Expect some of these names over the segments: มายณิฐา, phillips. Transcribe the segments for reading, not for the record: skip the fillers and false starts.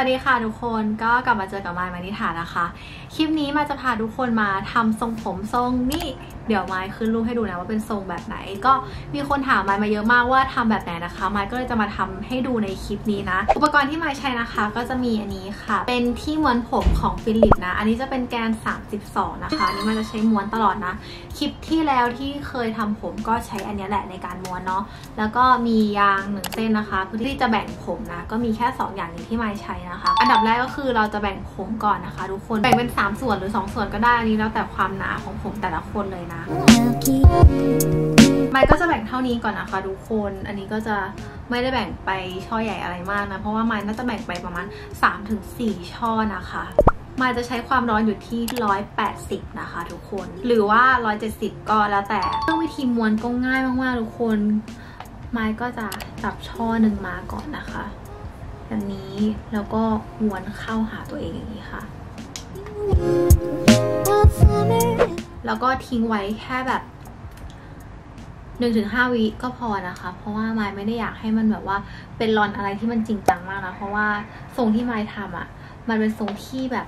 สวัสดีค่ะทุกคนก็กลับมาเจอกับมาย มณิฐานะคะคลิปนี้มาจะพาทุกคนมาทำทรงผมทรงนี้เดี๋ยวมายขึ้นรูปให้ดูนะว่าเป็นทรงแบบไหนก็มีคนถามมายมาเยอะมากว่าทำแบบไหนนะคะมายก็เลยจะมาทำให้ดูในคลิปนี้นะอุปกรณ์ที่มายใช้นะคะก็จะมีอันนี้ค่ะเป็นที่ม้วนผมของฟิลิปนะอันนี้จะเป็นแกน32นะคะอันนี้มายจะใช้ม้วนตลอดนะคลิปที่แล้วที่เคยทำผมก็ใช้อันนี้แหละในการม้วนเนาะแล้วก็มียาง1เส้นนะคะเพื่อที่จะแบ่งผมนะก็มีแค่2อย่างนี้ที่มายใช้นะคะอันดับแรกก็คือเราจะแบ่งผมก่อนนะคะทุกคนแบ่งเป็น3ส่วนหรือ2ส่วนก็ได้อันนี้แล้วแต่ความหนาของผมแต่ละคนเลยนะมายก็จะแบ่งเท่านี้ก่อนนะคะทุกคนอันนี้ก็จะไม่ได้แบ่งไปช่อใหญ่อะไรมากนะเพราะว่ามายน่าจะแบ่งไปประมาณ 3-4 ช่อนะคะมายจะใช้ความร้อนอยู่ที่180นะคะทุกคนหรือว่า170ก็แล้วแต่เรื่องวิธีม้วนก็ง่ายมากๆทุกคนมายก็จะจับช่อหนึ่งมาก่อนนะคะแบบนี้แล้วก็ม้วนเข้าหาตัวเองอย่างนี้ค่ะแล้วก็ทิ้งไว้แค่แบบ 1-5 วิก็พอนะคะเพราะว่ามายไม่ได้อยากให้มันแบบว่าเป็นรอนอะไรที่มันจริงจังมากนะเพราะว่าทรงที่มายทำอ่ะมันเป็นทรงที่แบบ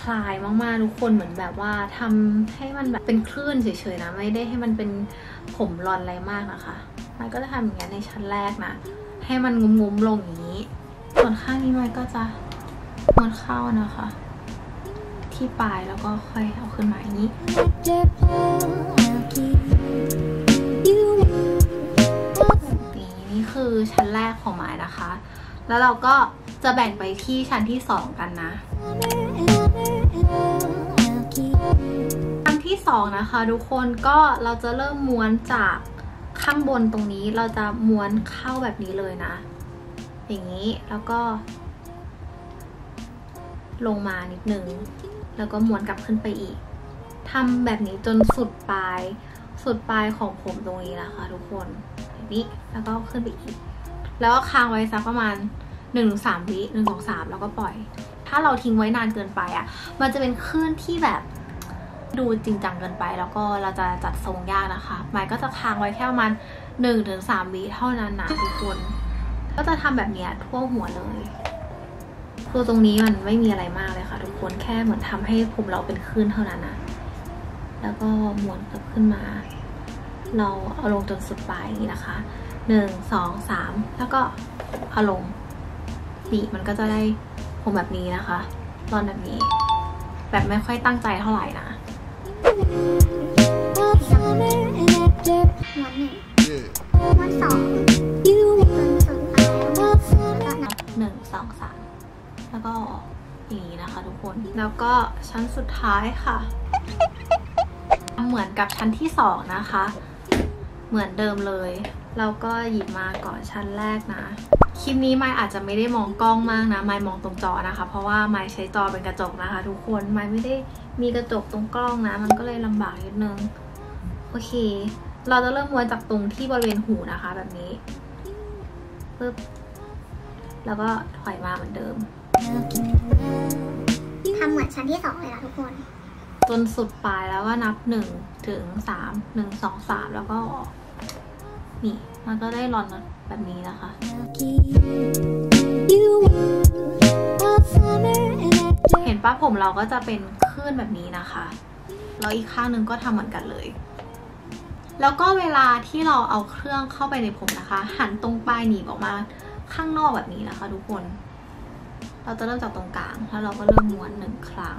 คลายมากๆทุกคนเหมือนแบบว่าทำให้มันแบบเป็นคลื่นเฉยๆนะไม่ได้ให้มันเป็นผมรอนอะไรมากนะคะมายก็จะทำอย่างนี้ในชั้นแรกนะให้มันงุ้มๆลงอย่างนี้ส่วนข้างนี้มายก็จะม้วนเข้านะคะที่ปลายแล้วก็ค่อยเอาขึ้นมาอย่างนี้นี่คือชั้นแรกของไม้นะคะแล้วเราก็จะแบ่งไปที่ชั้นที่2กันนะชั้นที่2นะคะทุกคนก็เราจะเริ่มม้วนจากข้างบนตรงนี้เราจะม้วนเข้าแบบนี้เลยนะอย่างนี้แล้วก็ลงมานิดนึงแล้วก็ม้วนกลับขึ้นไปอีกทำแบบนี้จนสุดปลายของผมตรงนี้นะคะทุกคนแบบนี้แล้วก็ขึ้นไปอีกแล้วก็ค้างไว้สักประมาณ 1-3 วิ1-2-3แล้วก็ปล่อยถ้าเราทิ้งไว้นานเกินไปอ่ะมันจะเป็นคลื่นที่แบบดูจริงจังเกินไปแล้วก็เราจะจัดทรงยากนะคะหมายก็จะค้างไว้แค่ประมาณ 1-3 วิเท่านั้นนะทุกคนก็จะทำแบบนี้ทั่วหัวเลยคือตรงนี้มันไม่มีอะไรมากเลยค่ะทุกคนแค่เหมือนทำให้ผมเราเป็นคลื่นเท่านั้นนะแล้วก็ม้วนกลับขึ้นมาเราเอาลงจนสุดปลายอย่างนี้นะคะ1-2-3แล้วก็เอาลงนี่มันก็จะได้ผมแบบนี้นะคะรอนแบบนี้แบบไม่ค่อยตั้งใจเท่าไหร่นะ1-2-3แล้วก็อย่างนี้นะคะทุกคนแล้วก็ชั้นสุดท้ายค่ะเหมือนกับชั้นที่2นะคะเหมือนเดิมเลยเราก็หยิบมาก่อนชั้นแรกนะคลิปนี้ไมค์อาจจะไม่ได้มองกล้องมากนะไมค์มองตรงจอนะคะเพราะว่าไมค์ใช้จอเป็นกระจกนะคะทุกคนไมค์ไม่ได้มีกระจกตรงกล้องนะมันก็เลยลำบากนิดนึงโอเคเราจะเริ่มม้วนจากตรงที่บริเวณหูนะคะแบบนี้ปึ๊บแล้วก็ถอยมาเหมือนเดิมทำเหมือนชั้นที่2เลยนะทุกคนจนสุดปลายแล้วก็นับ1-3 1-2-3แล้วก็ออกนี่มันก็ได้รอนแบบนี้นะคะเห็นปะผมเราก็จะเป็นคลื่นแบบนี้นะคะแล้วอีกข้างหนึ่งก็ทำเหมือนกันเลยแล้วก็เวลาที่เราเอาเครื่องเข้าไปในผมนะคะหันตรงปลายหนีบออกมาข้างนอกแบบนี้นะคะทุกคนเราจะเริ่มจากตรงกลางแล้วเราก็เริ่มม้วน1ครั้ง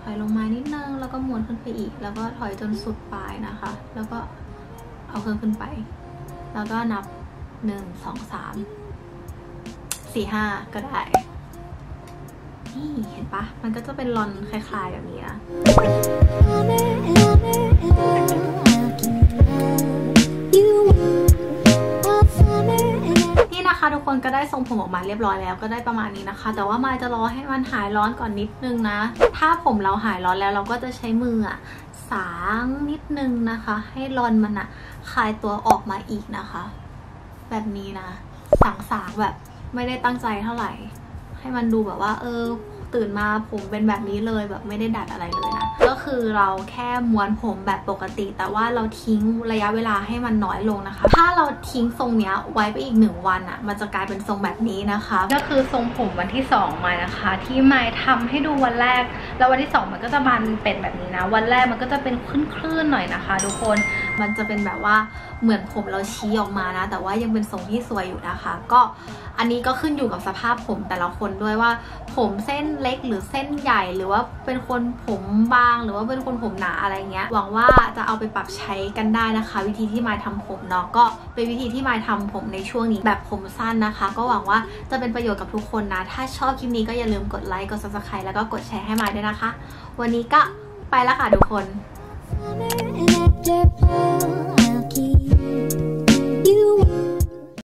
ถอยลงมานิดนึงแล้วก็ม้วนขึ้นไปอีกแล้วก็ถอยจนสุดปลายนะคะแล้วก็เอาเครื่องขึ้นไปแล้วก็นับ1-2-3 4-5ก็ได้นี่เห็นปะมันก็จะเป็นรอนคล้ายๆแบบนี้นะทุกคนก็ได้ทรงผมออกมาเรียบร้อยแล้วก็ได้ประมาณนี้นะคะแต่ว่ามายจะรอให้มันหายร้อนก่อนนิดนึงนะถ้าผมเราหายร้อนแล้วเราก็จะใช้มือสางนิดนึงนะคะให้รอนมันคลายตัวออกมาอีกนะคะแบบนี้นะสางแบบไม่ได้ตั้งใจเท่าไหร่ให้มันดูแบบว่า ตื่นมาผมเป็นแบบนี้เลยแบบไม่ได้ดัดอะไรเลยนะก็คือเราแค่ม้วนผมแบบปกติแต่ว่าเราทิ้งระยะเวลาให้มันน้อยลงนะคะถ้าเราทิ้งทรงเนี้ยไว้ไปอีก1วันอ่ะมันจะกลายเป็นทรงแบบนี้นะคะก็คือทรงผมวันที่2มานะคะที่ไมค์ทำให้ดูวันแรกแล้ววันที่2มันก็จะบานเป็นแบบนี้นะวันแรกมันก็จะเป็นคลื่นๆหน่อยนะคะทุกคนมันจะเป็นแบบว่าเหมือนผมเราชี้ออกมานะแต่ว่ายังเป็นทรงที่สวยอยู่นะคะก็อันนี้ก็ขึ้นอยู่กับสภาพผมแต่ละคนด้วยว่าผมเส้นเล็กหรือเส้นใหญ่หรือว่าเป็นคนผมบางหรือว่าเป็นคนผมหนาอะไรเงี้ยหวังว่าจะเอาไปปรับใช้กันได้นะคะวิธีที่มายทำผมเนาะก็เป็นวิธีที่มายทำผมในช่วงนี้แบบผมสั้นนะคะก็หวังว่าจะเป็นประโยชน์กับทุกคนนะถ้าชอบคลิปนี้ก็อย่าลืมกดไลค์กด subscribe แล้วก็กดแชร์ให้มายด้วยนะคะวันนี้ก็ไปแล้วค่ะทุกคน